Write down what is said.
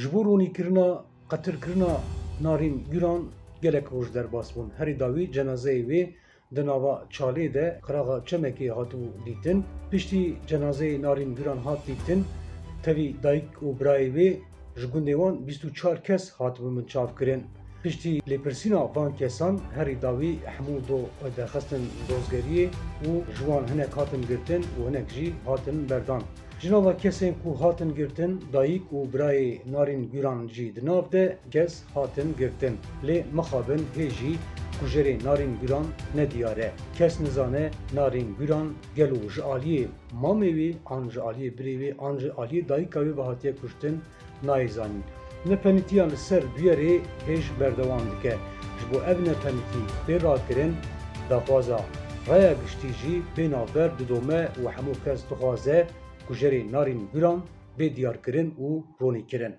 Ji bo ronîkirina qetilkirina Narîn Güran gelek roj derbas bûn. Herî dawî cenazeyê wê di nava çalê de qiraxa çemekê hatû dîtin. Piştî cenazeyê Narîn Güran hat dîtin, tevî dayîk û birayê wê ji gundê wan 24 kes hatibûn min çavkirin. Piştî lêpirsîna van kesan herî dawî hemû do derxistin dozgeriyê û ji wan hinek hatin girtin û hinek jî hatin berdan. Ji nava kesên ku hatin girtin, dayîk û birayê Narîn Güran jî di nav de kes hatin girtin. Lê mixabin hê jî ku jerê Narîn Güran nediyar e. Kes nizane Narîn Güran gel û ji aliyê mamê wê an ji aliyê birê wê an ji aliyê dayîka wê hatiye kuştin nayê zanîn. Nepenîtiya li ser bûyerê hêj berdewam dike. Ji bo ev nepenîtî pê rakirin, daxwaza raya giştî jî pê navber didome û hemû kes dixwaze ku jerê Narîn Güran bê diyarkirin û ronîkirin.